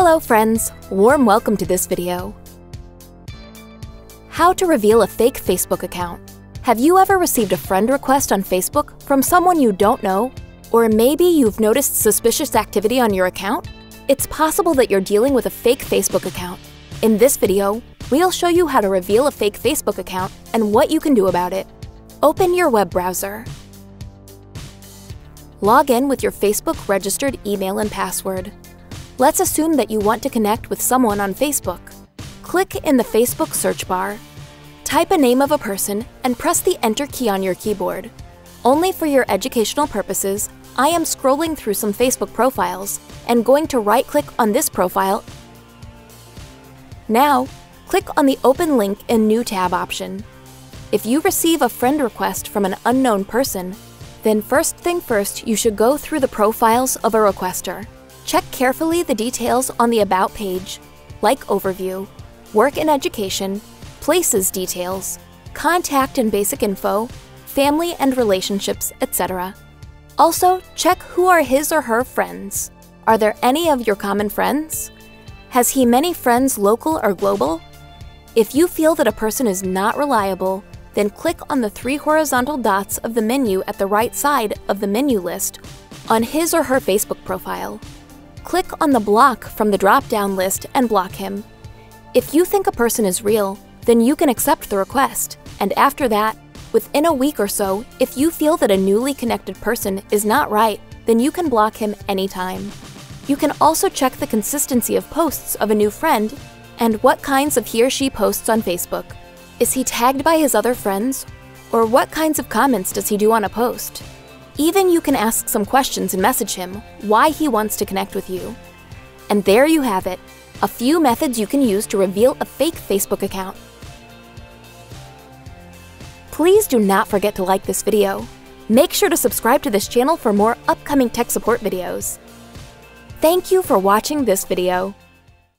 Hello friends, warm welcome to this video. How to reveal a fake Facebook account. Have you ever received a friend request on Facebook from someone you don't know? Or maybe you've noticed suspicious activity on your account? It's possible that you're dealing with a fake Facebook account. In this video, we'll show you how to reveal a fake Facebook account and what you can do about it. Open your web browser. Log in with your Facebook registered email and password. Let's assume that you want to connect with someone on Facebook. Click in the Facebook search bar. Type a name of a person and press the Enter key on your keyboard. Only for your educational purposes, I am scrolling through some Facebook profiles and going to right-click on this profile. Now, click on the Open link in New tab option. If you receive a friend request from an unknown person, then first thing first, you should go through the profiles of a requester. Check carefully the details on the About page, like Overview, Work and Education, Places details, Contact and Basic Info, Family and Relationships, etc. Also, check who are his or her friends. Are there any of your common friends? Has he many friends local or global? If you feel that a person is not reliable, then click on the three horizontal dots of the menu at the right side of the menu list on his or her Facebook profile. Click on the block from the drop-down list and block him. If you think a person is real, then you can accept the request, and after that, within a week or so, if you feel that a newly connected person is not right, then you can block him anytime. You can also check the consistency of posts of a new friend and what kinds of he or she posts on Facebook. Is he tagged by his other friends? Or what kinds of comments does he do on a post? Even you can ask some questions and message him why he wants to connect with you. And there you have it, a few methods you can use to reveal a fake Facebook account. Please do not forget to like this video. Make sure to subscribe to this channel for more upcoming tech support videos. Thank you for watching this video.